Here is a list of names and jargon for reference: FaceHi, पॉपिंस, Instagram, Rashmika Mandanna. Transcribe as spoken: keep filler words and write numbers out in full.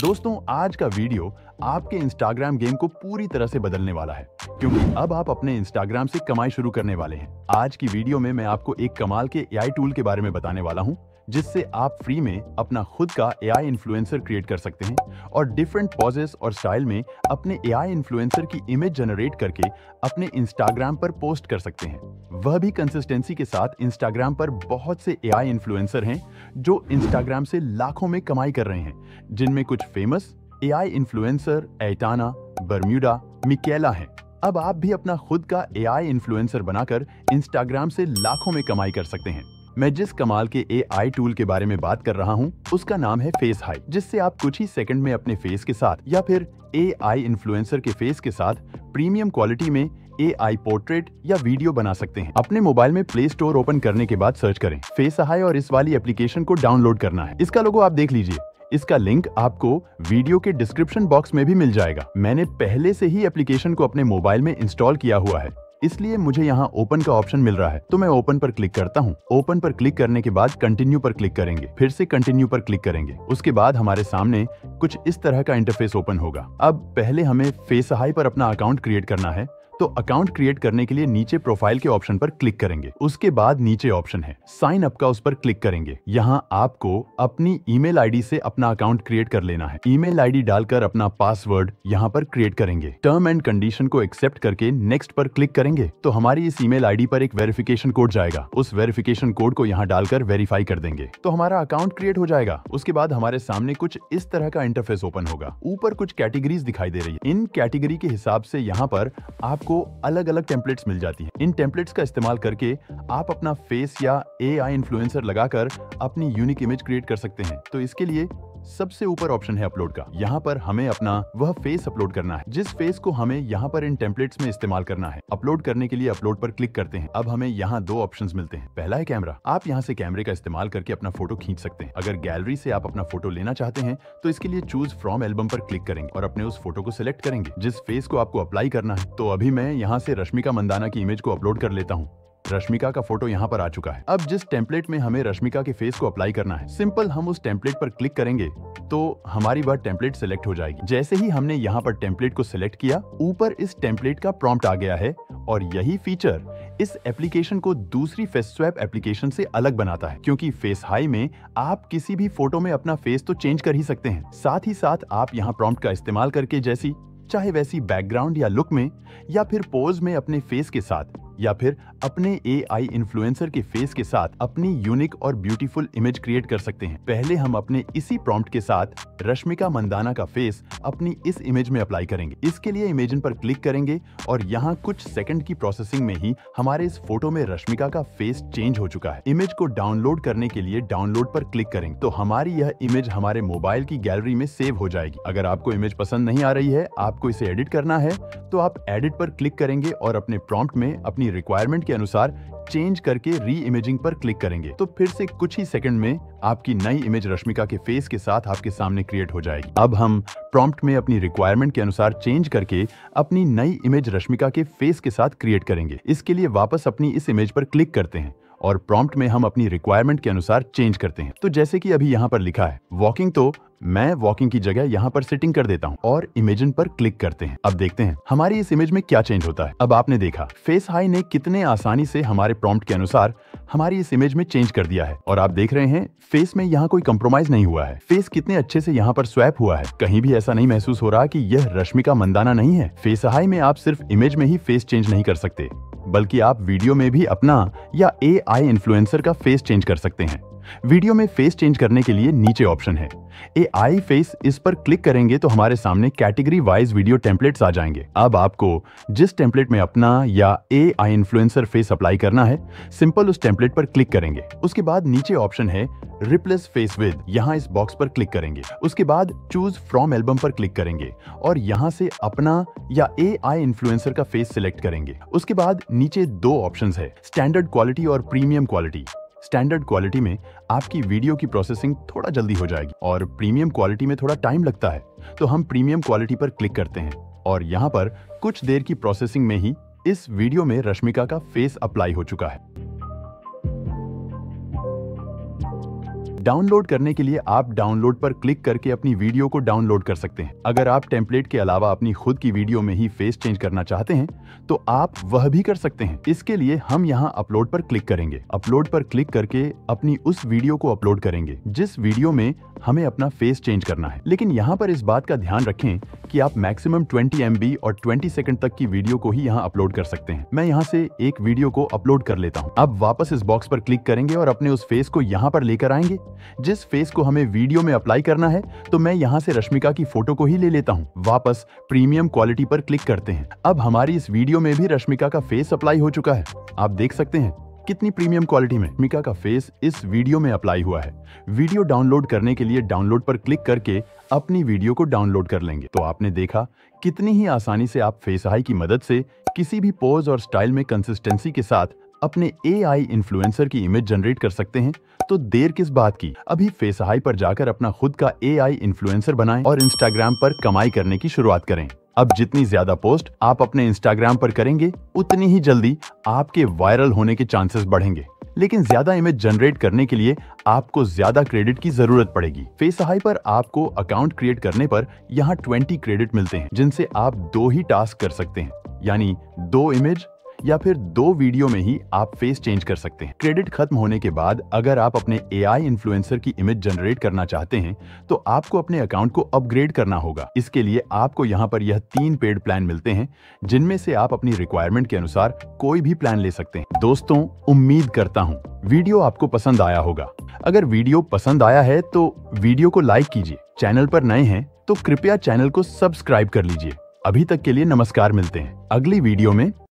दोस्तों आज का वीडियो आपके इंस्टाग्राम गेम को पूरी तरह से बदलने वाला है, क्योंकि अब आप अपने इंस्टाग्राम से कमाई शुरू करने वाले हैं। आज की वीडियो में मैं आपको एक कमाल के एआई टूल के बारे में बताने वाला हूं, जिससे आप फ्री में अपना खुद का एआई इन्फ्लुएंसर क्रिएट कर सकते हैं और डिफरेंट पॉजेस और स्टाइल में अपने एआई इन्फ्लुएंसर की इमेज जनरेट करके अपने इंस्टाग्राम पर पोस्ट कर सकते हैं। वह भी कंसिस्टेंसी के साथ। इंस्टाग्राम पर बहुत से एआई इन्फ्लुएंसर हैं जो इंस्टाग्राम से लाखों में कमाई कर रहे हैं, जिनमें कुछ famous AI influencer Aitana, Bermuda, Miquela हैं। अब आप भी अपना खुद का एआई इन्फ्लुएंसर बनाकर इंस्टाग्राम से लाखों में कमाई कर सकते हैं। मैं जिस कमाल के एआई टूल के बारे में बात कर रहा हूं, उसका नाम है FaceHi, जिससे आप कुछ ही सेकंड में अपने फेस के साथ या फिर एआई इन्फ्लुएंसर के फेस के साथ प्रीमियम क्वालिटी में एआई पोर्ट्रेट या वीडियो बना सकते हैं। अपने मोबाइल में प्ले स्टोर ओपन करने के बाद सर्च करें FaceHi और इस वाली एप्लीकेशन को डाउनलोड करना है। इसका लोगो आप देख लीजिए, इसका लिंक आपको वीडियो के डिस्क्रिप्शन बॉक्स में भी मिल जाएगा। मैंने पहले से ही एप्लीकेशन को अपने मोबाइल में इंस्टॉल किया हुआ है, इसलिए मुझे यहाँ ओपन का ऑप्शन मिल रहा है, तो मैं ओपन पर क्लिक करता हूँ। ओपन पर क्लिक करने के बाद कंटिन्यू पर क्लिक करेंगे, फिर से कंटिन्यू पर क्लिक करेंगे। उसके बाद हमारे सामने कुछ इस तरह का इंटरफेस ओपन होगा। अब पहले हमें FaceHi पर अपना अकाउंट क्रिएट करना है, तो अकाउंट क्रिएट करने के लिए नीचे प्रोफाइल के ऑप्शन पर क्लिक करेंगे। उसके बाद नीचे ऑप्शन है साइन अप का, उस पर क्लिक करेंगे। यहाँ आपको अपनी ईमेल आईडी से अपना अकाउंट क्रिएट कर लेना है। ईमेल आईडी डालकर अपना पासवर्ड यहाँ पर क्रिएट करेंगे। टर्म एंड कंडीशन को एक्सेप्ट करके नेक्स्ट पर क्लिक करेंगे तो हमारी इस ईमेल आईडी पर एक वेरिफिकेशन कोड जाएगा। उस वेरिफिकेशन कोड को यहाँ डालकर वेरीफाई कर देंगे तो हमारा अकाउंट क्रिएट हो जाएगा। उसके बाद हमारे सामने कुछ इस तरह का इंटरफेस ओपन होगा। ऊपर कुछ कैटेगरीज दिखाई दे रही है, इन कैटेगरी के हिसाब से यहाँ पर आप को अलग अलग टेम्पलेट्स मिल जाती हैं। इन टेम्पलेट्स का इस्तेमाल करके आप अपना फेस या एआई इन्फ्लुएंसर लगाकर अपनी यूनिक इमेज क्रिएट कर सकते हैं। तो इसके लिए सबसे ऊपर ऑप्शन है अपलोड का। यहाँ पर हमें अपना वह फेस अपलोड करना है, जिस फेस को हमें यहाँ पर इन टेम्पलेट्स में इस्तेमाल करना है। अपलोड करने के लिए अपलोड पर क्लिक करते हैं। अब हमें यहाँ दो ऑप्शंस मिलते हैं। पहला है कैमरा, आप यहाँ से कैमरे का इस्तेमाल करके अपना फोटो खींच सकते हैं। अगर गैलरी से आप अपना फोटो लेना चाहते हैं तो इसके लिए चूज फ्रॉम एल्बम पर क्लिक करेंगे और अपने उस फोटो को सिलेक्ट करेंगे जिस फेस को आपको अप्लाई करना है। तो अभी मैं यहाँ से रश्मिका मंदाना की इमेज को अपलोड कर लेता हूँ। रश्मिका का फोटो यहाँ पर आ चुका है। अब जिस टेम्पलेट में हमें रश्मिका के फेस को अप्लाई करना है, सिंपल हम उस टेम्पलेट पर क्लिक करेंगे तो हमारी वह टेम्पलेट सिलेक्ट हो जाएगी। जैसे ही हमने यहाँ पर टेम्पलेट को सिलेक्ट किया, ऊपर इस टेम्पलेट का प्रॉम्प्ट आ गया है और यही फीचर इस एप्लीकेशन को दूसरी फेस स्वैप एप्लीकेशन से अलग बनाता है, क्योंकि FaceHi में आप किसी भी फोटो में अपना फेस तो चेंज कर ही सकते हैं, साथ ही साथ आप यहाँ प्रॉम्प्ट का इस्तेमाल करके जैसी चाहे वैसी बैकग्राउंड या लुक में या फिर पोज में अपने फेस के साथ या फिर अपने एआई इन्फ्लुएंसर के फेस के साथ अपनी यूनिक और ब्यूटीफुल इमेज क्रिएट कर सकते हैं। पहले हम अपने इसी प्रॉम्प्ट के साथ रश्मिका मंदाना का फेस अपनी इस इमेज में अप्लाई करेंगे। इसके लिए इमेजिन पर क्लिक करेंगे और यहाँ कुछ सेकंड की प्रोसेसिंग में ही हमारे इस फोटो में रश्मिका का फेस चेंज हो चुका है। इमेज को डाउनलोड करने के लिए डाउनलोड पर क्लिक करेंगे तो हमारी यह इमेज हमारे मोबाइल की गैलरी में सेव हो जाएगी। अगर आपको इमेज पसंद नहीं आ रही है, आपको इसे एडिट करना है तो आप एडिट पर क्लिक करेंगे और अपने प्रॉम्प्ट में अपनी रिक्वायरमेंट के अनुसार चेंज करके री इमेजिंग पर क्लिक करेंगे तो फिर से कुछ ही सेकंड में आपकी नई इमेज रश्मिका के फेस के साथ आपके सामने क्रिएट हो जाएगी। अब हम प्रॉम्प्ट में अपनी रिक्वायरमेंट के अनुसार चेंज करके अपनी नई इमेज रश्मिका के फेस के साथ क्रिएट करेंगे। इसके लिए वापस अपनी इस इमेज पर क्लिक करते हैं और प्रॉम्प्ट में हम अपनी रिक्वायरमेंट के अनुसार चेंज करते हैं। तो जैसे कि अभी यहाँ पर लिखा है वॉकिंग, तो मैं वॉकिंग की जगह यहाँ पर सिटिंग कर देता हूँ और इमेजिन पर क्लिक करते हैं। अब देखते हैं हमारी इस इमेज में क्या चेंज होता है। अब आपने देखा FaceHi ने कितने आसानी से हमारे प्रॉम्प्ट के अनुसार हमारी इस इमेज में चेंज कर दिया है और आप देख रहे हैं फेस में यहाँ कोई कम्प्रोमाइज नहीं हुआ है। फेस कितने अच्छे से यहाँ पर स्वैप हुआ है, कहीं भी ऐसा नहीं महसूस हो रहा कि यह रश्मिका मंदाना नहीं है। FaceHi में आप सिर्फ इमेज में ही फेस चेंज नहीं कर सकते, बल्कि आप वीडियो में भी अपना या एआई इन्फ्लुएंसर का फेस चेंज कर सकते हैं। वीडियो में फेस चेंज करने के लिए नीचे ऑप्शन है एआई फेस, इस पर क्लिक करेंगे तो हमारे सामने कैटेगरी वाइज वीडियो टेम्पलेट्स आ जाएंगे। अब आपको जिस टेम्पलेट में अपना या एआई इन्फ्लुएंसर फेस अप्लाई करना है, सिंपल उस टेम्पलेट पर क्लिक करेंगे। उसके बाद नीचे ऑप्शन है रिप्लेस फेस विद, यहाँ इस बॉक्स पर क्लिक करेंगे। उसके बाद चूज फ्रॉम एल्बम पर क्लिक करेंगे और यहाँ से अपना या एआई इन्फ्लुएंसर का फेस सिलेक्ट करेंगे। उसके बाद नीचे दो ऑप्शंस है स्टैंडर्ड क्वालिटी और प्रीमियम क्वालिटी। स्टैंडर्ड क्वालिटी में आपकी वीडियो की प्रोसेसिंग थोड़ा जल्दी हो जाएगी और प्रीमियम क्वालिटी में थोड़ा टाइम लगता है, तो हम प्रीमियम क्वालिटी पर क्लिक करते हैं और यहाँ पर कुछ देर की प्रोसेसिंग में ही इस वीडियो में रश्मिका का फेस अप्लाई हो चुका है। डाउनलोड करने के लिए आप डाउनलोड पर क्लिक करके अपनी वीडियो को डाउनलोड कर सकते हैं। अगर आप टेम्पलेट के अलावा अपनी खुद की वीडियो में ही फेस चेंज करना चाहते हैं तो आप वह भी कर सकते हैं। इसके लिए हम यहाँ अपलोड पर क्लिक करेंगे। अपलोड पर क्लिक करके अपनी उस वीडियो को अपलोड करेंगे जिस वीडियो में हमें अपना फेस चेंज करना है। लेकिन यहाँ पर इस बात का ध्यान रखें कि आप मैक्सिमम बीस एम बी और बीस सेकंड तक की वीडियो को ही यहाँ अपलोड कर सकते हैं। मैं यहाँ से एक वीडियो को अपलोड कर लेता हूँ। अब वापस इस बॉक्स पर क्लिक करेंगे और अपने उस फेस को यहाँ पर लेकर आएंगे जिस फेस को हमें वीडियो में अप्लाई करना है। तो मैं यहाँ से रश्मिका की फोटो को ही ले लेता हूँ। वापस प्रीमियम क्वालिटी पर क्लिक करते हैं। अब हमारी इस वीडियो में भी रश्मिका का फेस अप्लाई हो चुका है। आप देख सकते हैं कितनी प्रीमियम क्वालिटी में रश्मिका का फेस इस वीडियो में अप्लाई हुआ है। वीडियो डाउनलोड करने के लिए डाउनलोड पर क्लिक करके अपनी वीडियो को डाउनलोड कर लेंगे। तो आपने देखा कितनी ही आसानी से आप FaceHi की मदद से किसी भी पोज और स्टाइल में कंसिस्टेंसी के साथ अपने ए आई इन्फ्लुएंसर की इमेज जनरेट कर सकते हैं। तो देर किस बात की, अभी FaceHi पर जाकर अपना खुद का ए आई इन्फ्लुएंसर बनाएं और इंस्टाग्राम पर कमाई करने की शुरुआत करें। अब जितनी ज्यादा पोस्ट आप अपने इंस्टाग्राम पर करेंगे उतनी ही जल्दी आपके वायरल होने के चांसेस बढ़ेंगे। लेकिन ज्यादा इमेज जनरेट करने के लिए आपको ज्यादा क्रेडिट की जरूरत पड़ेगी। FaceHi पर आपको अकाउंट क्रिएट करने पर यहाँ बीस क्रेडिट मिलते हैं जिनसे आप दो ही टास्क कर सकते हैं, यानी दो इमेज या फिर दो वीडियो में ही आप फेस चेंज कर सकते हैं। क्रेडिट खत्म होने के बाद अगर आप अपने ए आई इन्फ्लुएंसर की इमेज जनरेट करना चाहते हैं तो आपको अपने अकाउंट को अपग्रेड करना होगा। इसके लिए आपको यहाँ पर यह तीन पेड प्लान मिलते हैं जिनमें से आप अपनी रिक्वायरमेंट के अनुसार कोई भी प्लान ले सकते हैं। दोस्तों, उम्मीद करता हूँ वीडियो आपको पसंद आया होगा। अगर वीडियो पसंद आया है तो वीडियो को लाइक कीजिए। चैनल पर नए हैं तो कृपया चैनल को सब्सक्राइब कर लीजिए। अभी तक के लिए नमस्कार, मिलते हैं अगली वीडियो में।